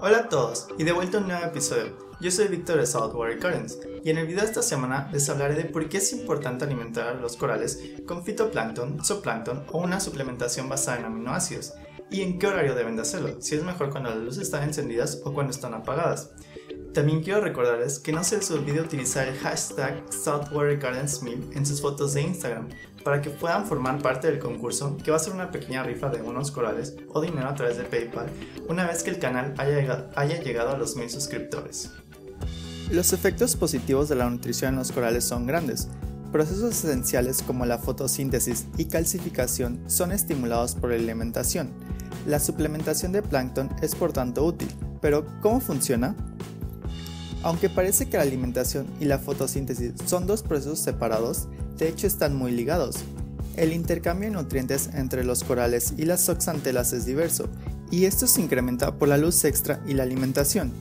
Hola a todos y de vuelta a un nuevo episodio. Yo soy Víctor de Southwater Currents y en el video de esta semana les hablaré de por qué es importante alimentar los corales con fitoplancton, zooplancton o una suplementación basada en aminoácidos y en qué horario deben de hacerlo, si es mejor cuando las luces están encendidas o cuando están apagadas. También quiero recordarles que no se les olvide utilizar el hashtag SaltwaterGardensMeal en sus fotos de Instagram para que puedan formar parte del concurso, que va a ser una pequeña rifa de unos corales o dinero a través de PayPal una vez que el canal haya llegado a los 1000 suscriptores. Los efectos positivos de la nutrición en los corales son grandes. Procesos esenciales como la fotosíntesis y calcificación son estimulados por la alimentación. La suplementación de plancton es por tanto útil, pero ¿cómo funciona? Aunque parece que la alimentación y la fotosíntesis son dos procesos separados, de hecho están muy ligados. El intercambio de nutrientes entre los corales y las zooxantelas es diverso, y esto se incrementa por la luz extra y la alimentación.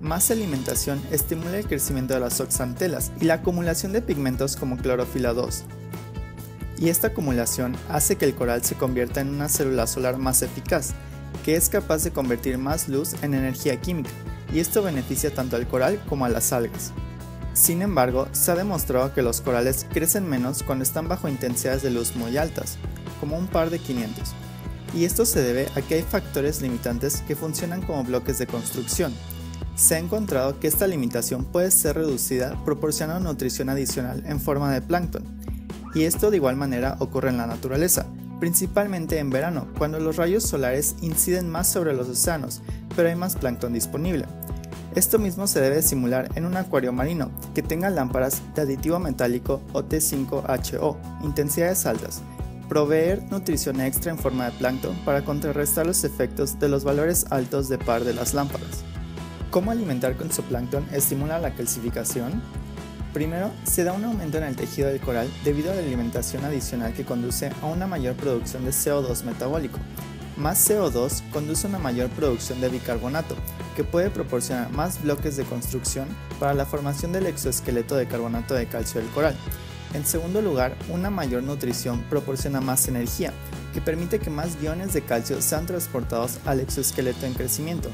Más alimentación estimula el crecimiento de las zooxantelas y la acumulación de pigmentos como clorofila 2. Y esta acumulación hace que el coral se convierta en una célula solar más eficaz, que es capaz de convertir más luz en energía química, y esto beneficia tanto al coral como a las algas. Sin embargo, se ha demostrado que los corales crecen menos cuando están bajo intensidades de luz muy altas, como un par de 500, y esto se debe a que hay factores limitantes que funcionan como bloques de construcción. Se ha encontrado que esta limitación puede ser reducida proporcionando nutrición adicional en forma de plancton, y esto de igual manera ocurre en la naturaleza, principalmente en verano, cuando los rayos solares inciden más sobre los océanos, pero hay más plancton disponible. Esto mismo se debe simular en un acuario marino que tenga lámparas de aditivo metálico o T5HO, intensidades altas. Proveer nutrición extra en forma de plancton para contrarrestar los efectos de los valores altos de par de las lámparas. ¿Cómo alimentar con zooplancton estimula la calcificación? Primero, se da un aumento en el tejido del coral debido a la alimentación adicional que conduce a una mayor producción de CO2 metabólico. Más CO2 conduce a una mayor producción de bicarbonato, que puede proporcionar más bloques de construcción para la formación del exoesqueleto de carbonato de calcio del coral. En segundo lugar, una mayor nutrición proporciona más energía, que permite que más iones de calcio sean transportados al exoesqueleto en crecimiento.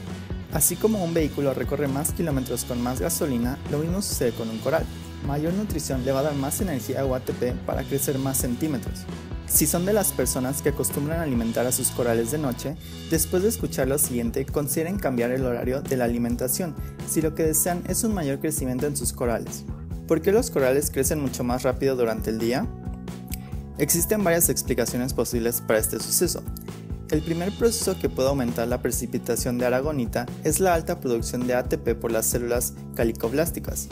Así como un vehículo recorre más kilómetros con más gasolina, lo mismo sucede con un coral. Mayor nutrición le va a dar más energía o ATP para crecer más centímetros. Si son de las personas que acostumbran alimentar a sus corales de noche, después de escuchar lo siguiente, consideren cambiar el horario de la alimentación si lo que desean es un mayor crecimiento en sus corales. ¿Por qué los corales crecen mucho más rápido durante el día? Existen varias explicaciones posibles para este suceso. El primer proceso que puede aumentar la precipitación de aragonita es la alta producción de ATP por las células calicoblásticas,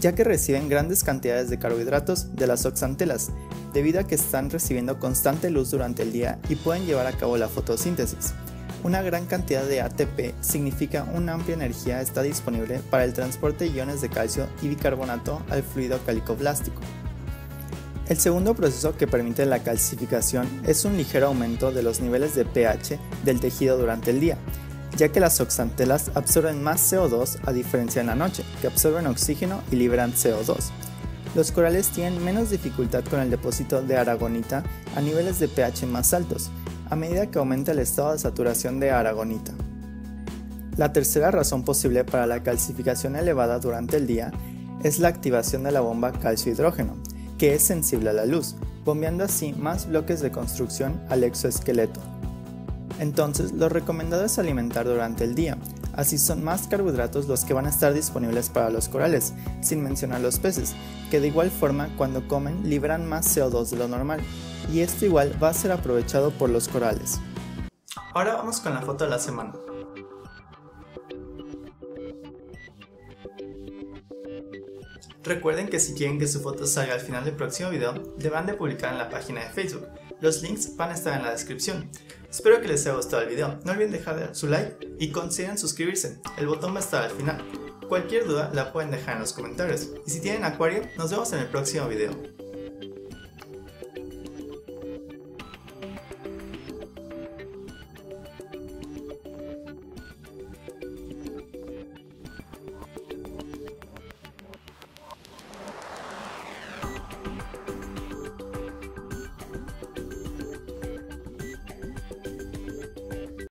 ya que reciben grandes cantidades de carbohidratos de las zooxantelas, debido a que están recibiendo constante luz durante el día y pueden llevar a cabo la fotosíntesis. Una gran cantidad de ATP significa una amplia energía está disponible para el transporte de iones de calcio y bicarbonato al fluido calicoblástico. El segundo proceso que permite la calcificación es un ligero aumento de los niveles de pH del tejido durante el día, ya que las zooxantelas absorben más CO2 a diferencia en la noche, que absorben oxígeno y liberan CO2. Los corales tienen menos dificultad con el depósito de aragonita a niveles de pH más altos, a medida que aumenta el estado de saturación de aragonita. La tercera razón posible para la calcificación elevada durante el día es la activación de la bomba calcio-hidrógeno, que es sensible a la luz, bombeando así más bloques de construcción al exoesqueleto. Entonces, lo recomendado es alimentar durante el día, así son más carbohidratos los que van a estar disponibles para los corales, sin mencionar los peces, que de igual forma cuando comen liberan más CO2 de lo normal, y esto igual va a ser aprovechado por los corales. Ahora vamos con la foto de la semana. Recuerden que si quieren que su foto salga al final del próximo video, deberán de publicar en la página de Facebook. Los links van a estar en la descripción. Espero que les haya gustado el video, no olviden dejar su like y consideren suscribirse, el botón va a estar al final. Cualquier duda la pueden dejar en los comentarios. Y si tienen acuario, nos vemos en el próximo video.